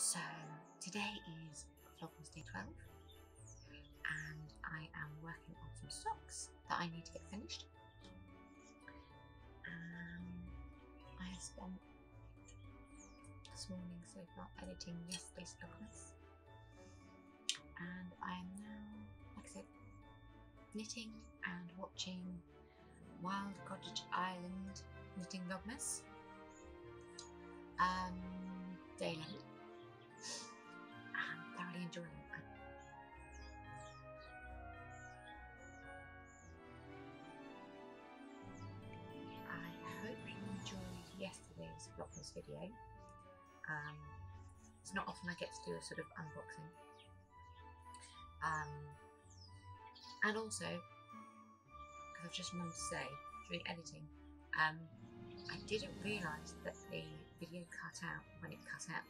So today is Vlogmas Day 12 and I am working on some socks that I need to get finished. I have spent this morning so far editing yesterday's Vlogmas, and I am now, like I said, knitting and watching Wild Cottage Island knitting Vlogmas, day 11. I'm thoroughly enjoying it. I hope you enjoyed yesterday's Vlogmas video. It's not often I get to do a sort of unboxing. And also, because I've just remembered to say, during editing, I didn't realise that the video cut out when it cut out.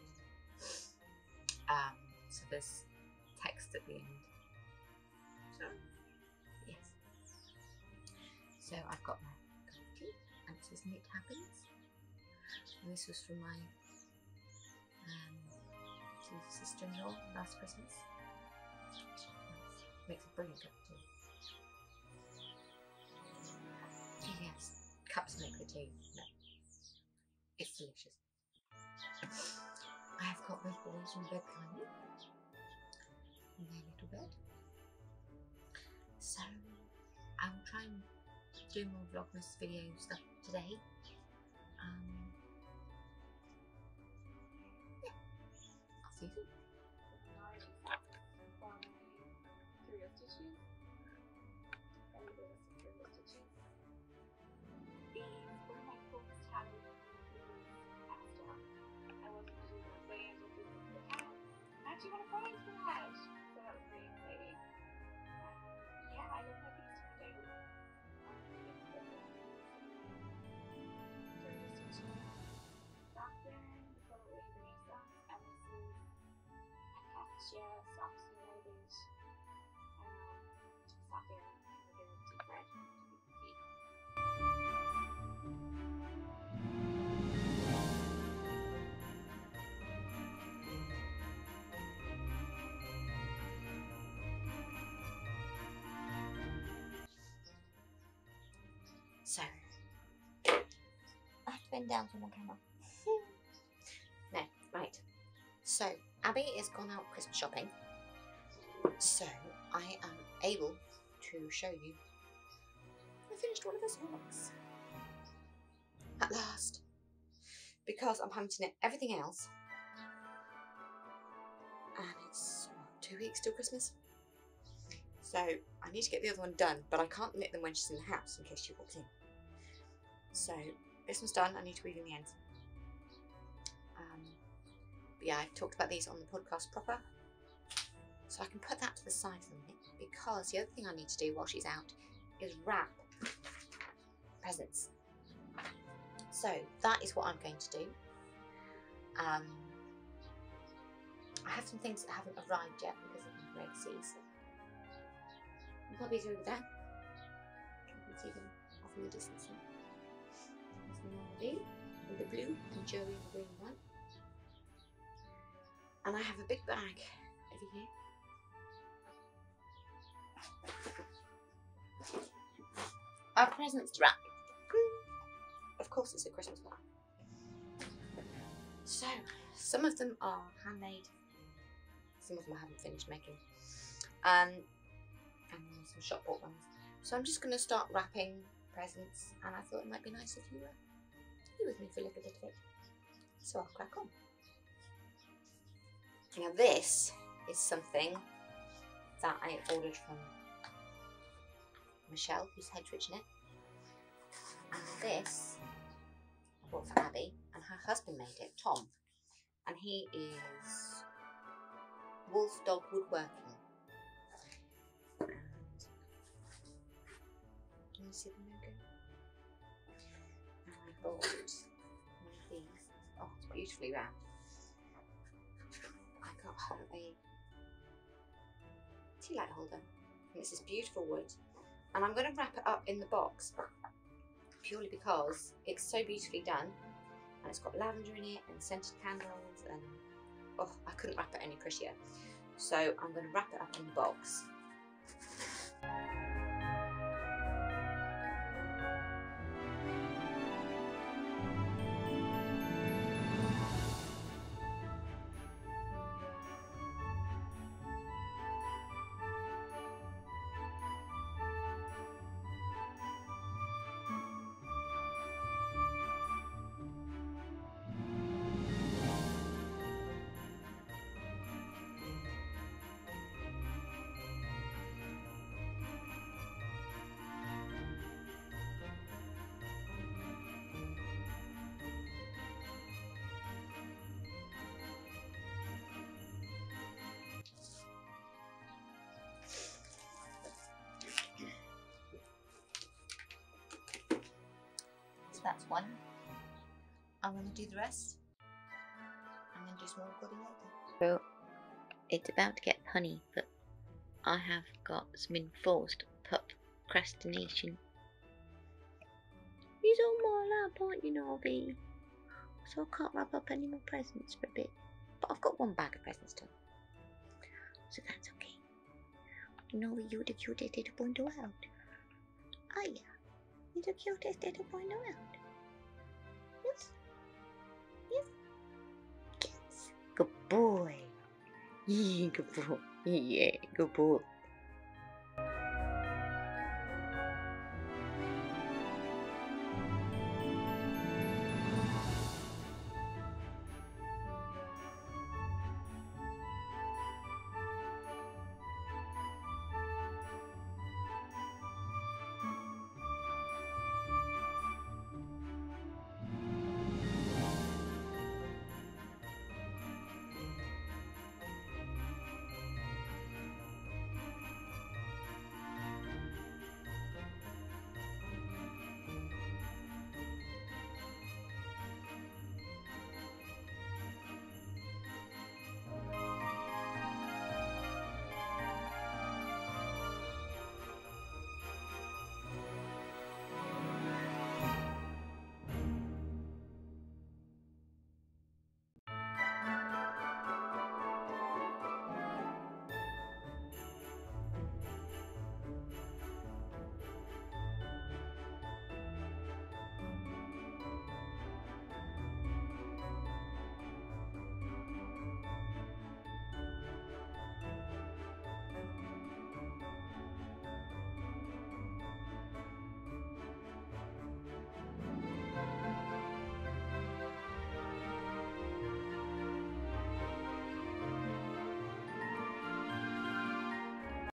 So there's text at the end. So, yes. So I've got my cookie, and it says knit happens. And this was from my sister-in-law last Christmas. Makes a brilliant cup of tea. Yes, cups make the tea. No, it's delicious. I have got those boys in bed behind me, in their little bed. So I will try and do more Vlogmas video stuff today. Yeah, I'll see you soon. You want to find some cash, so that was really exciting. Yeah, I love my piece for daily. So soft yarn, the color of the socks, and this is a cactus socks and leggings. Soft yarn, like a deep red. So, I've been down from my camera. No, right. So, Abby has gone out Christmas shopping. So, I am able to show you. I finished one of those socks. At last. Because I'm having to knit everything else. And it's 2 weeks till Christmas. So, I need to get the other one done, but I can't knit them when she's in the house in case she walks in. So this one's done, I need to weave in the ends. But yeah, I've talked about these on the podcast proper. So I can put that to the side for a minute, because the other thing I need to do while she's out is wrap presents. So that is what I'm going to do. I have some things that haven't arrived yet because of the Red Seas. You can't be easier over there. You can see them off in the distance now. There's Norby in the blue and Joey in the green one. And I have a big bag over here. Our presents wrap. Of course it's a Christmas one. So, some of them are handmade. Some of them I haven't finished making. And some shop bought ones. So I'm just going to start wrapping presents, and I thought it might be nice if you were here with me for a little bit. So I'll crack on. Now this is something that I ordered from Michelle, who's Hedgewitch Knit. And this I bought for Abby, and her husband made it, Tom. And he is Wolf Dog Woodworking. Can you see the logo? And I bought one of these. Oh, it's beautifully round. I got her a tea light holder. And it's this beautiful wood. And I'm going to wrap it up in the box purely because it's so beautifully done. And it's got lavender in it and scented candles and oh, I couldn't wrap it any prettier. So I'm going to wrap it up in the box. That's one. I'm going to do the rest. I'm going to do some more goodie later. So it's about to get honey, but I have got some enforced procrastination. He's all my lap, aren't you, Norby? So I can't wrap up any more presents for a bit. But I've got one bag of presents done, so that's okay. Norby, you're the cutest little boy in the world. Oh yeah. You're the cutest little boy around. Yes. Yes. Yes. Good boy. Yeah, good boy. Yeah, good boy.